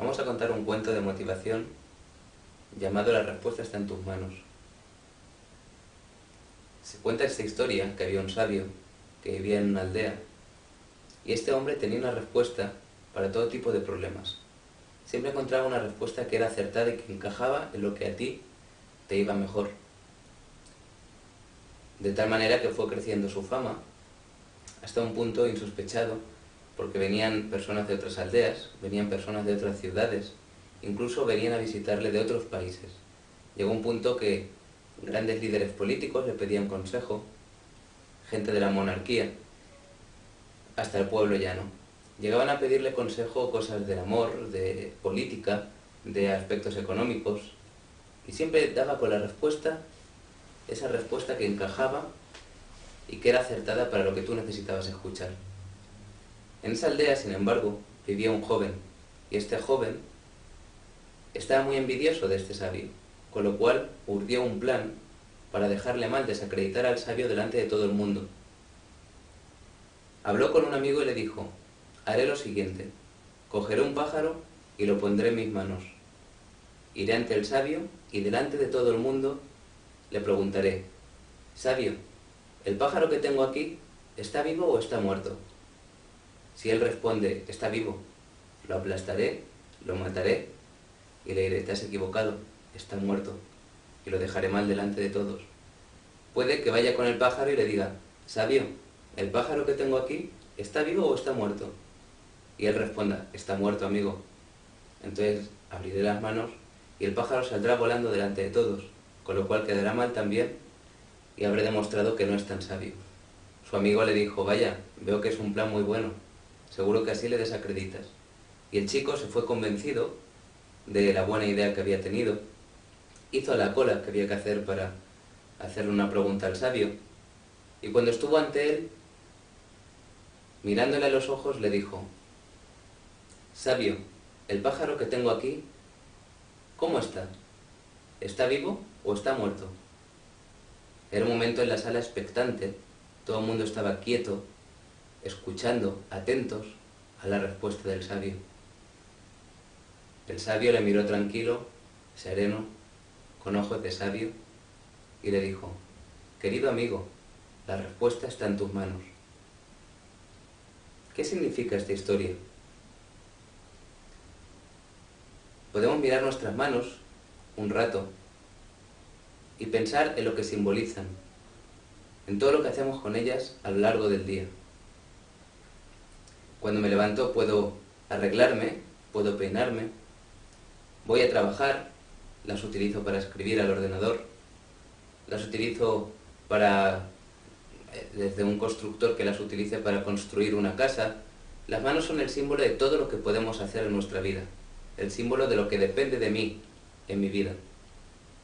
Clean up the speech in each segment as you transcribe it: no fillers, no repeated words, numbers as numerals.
Vamos a contar un cuento de motivación llamado La respuesta está en tus manos. Se cuenta esta historia que había un sabio que vivía en una aldea y este hombre tenía una respuesta para todo tipo de problemas. Siempre encontraba una respuesta que era acertada y que encajaba en lo que a ti te iba mejor. De tal manera que fue creciendo su fama hasta un punto insospechado, porque venían personas de otras aldeas, venían personas de otras ciudades, incluso venían a visitarle de otros países. Llegó un punto que grandes líderes políticos le pedían consejo, gente de la monarquía, hasta el pueblo llano. Llegaban a pedirle consejo cosas del amor, de política, de aspectos económicos, y siempre daba con la respuesta, esa respuesta que encajaba y que era acertada para lo que tú necesitabas escuchar. En esa aldea, sin embargo, vivía un joven, y este joven estaba muy envidioso de este sabio, con lo cual urdió un plan para dejarle mal, desacreditar al sabio delante de todo el mundo. Habló con un amigo y le dijo: haré lo siguiente, cogeré un pájaro y lo pondré en mis manos. Iré ante el sabio y delante de todo el mundo le preguntaré: sabio, ¿el pájaro que tengo aquí está vivo o está muerto? Si él responde, está vivo, lo aplastaré, lo mataré y le diré: te has equivocado, está muerto, y lo dejaré mal delante de todos. Puede que vaya con el pájaro y le diga: sabio, ¿el pájaro que tengo aquí está vivo o está muerto? Y él responda: está muerto, amigo. Entonces abriré las manos y el pájaro saldrá volando delante de todos, con lo cual quedará mal también y habré demostrado que no es tan sabio. Su amigo le dijo: vaya, veo que es un plan muy bueno, seguro que así le desacreditas. Y el chico se fue convencido de la buena idea que había tenido, hizo la cola que había que hacer para hacerle una pregunta al sabio, y cuando estuvo ante él, mirándole a los ojos, le dijo: sabio, ¿el pájaro que tengo aquí, cómo está? ¿Está vivo o está muerto? Era un momento en la sala expectante, todo el mundo estaba quieto, escuchando, atentos a la respuesta del sabio. El sabio le miró tranquilo, sereno, con ojos de sabio, y le dijo: querido amigo, la respuesta está en tus manos. ¿Qué significa esta historia? Podemos mirar nuestras manos un rato y pensar en lo que simbolizan, en todo lo que hacemos con ellas a lo largo del día. Cuando me levanto puedo arreglarme, puedo peinarme, voy a trabajar, las utilizo para escribir al ordenador, las utilizo para, desde un constructor que las utilice para construir una casa. Las manos son el símbolo de todo lo que podemos hacer en nuestra vida, el símbolo de lo que depende de mí en mi vida.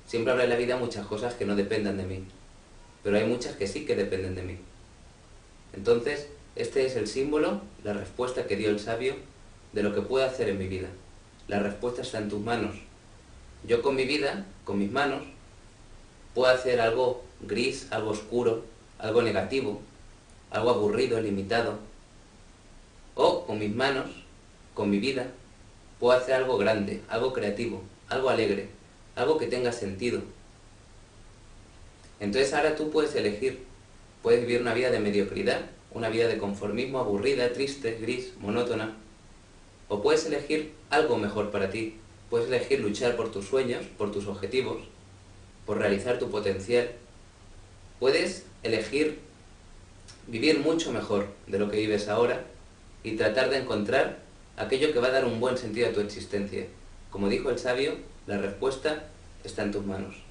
Siempre habrá en la vida muchas cosas que no dependan de mí, pero hay muchas que sí que dependen de mí. Entonces, este es el símbolo, la respuesta que dio el sabio de lo que puedo hacer en mi vida. La respuesta está en tus manos. Yo con mi vida, con mis manos, puedo hacer algo gris, algo oscuro, algo negativo, algo aburrido, limitado. O con mis manos, con mi vida, puedo hacer algo grande, algo creativo, algo alegre, algo que tenga sentido. Entonces ahora tú puedes elegir, puedes vivir una vida de mediocridad, una vida de conformismo, aburrida, triste, gris, monótona. O puedes elegir algo mejor para ti. Puedes elegir luchar por tus sueños, por tus objetivos, por realizar tu potencial. Puedes elegir vivir mucho mejor de lo que vives ahora y tratar de encontrar aquello que va a dar un buen sentido a tu existencia. Como dijo el sabio, la respuesta está en tus manos.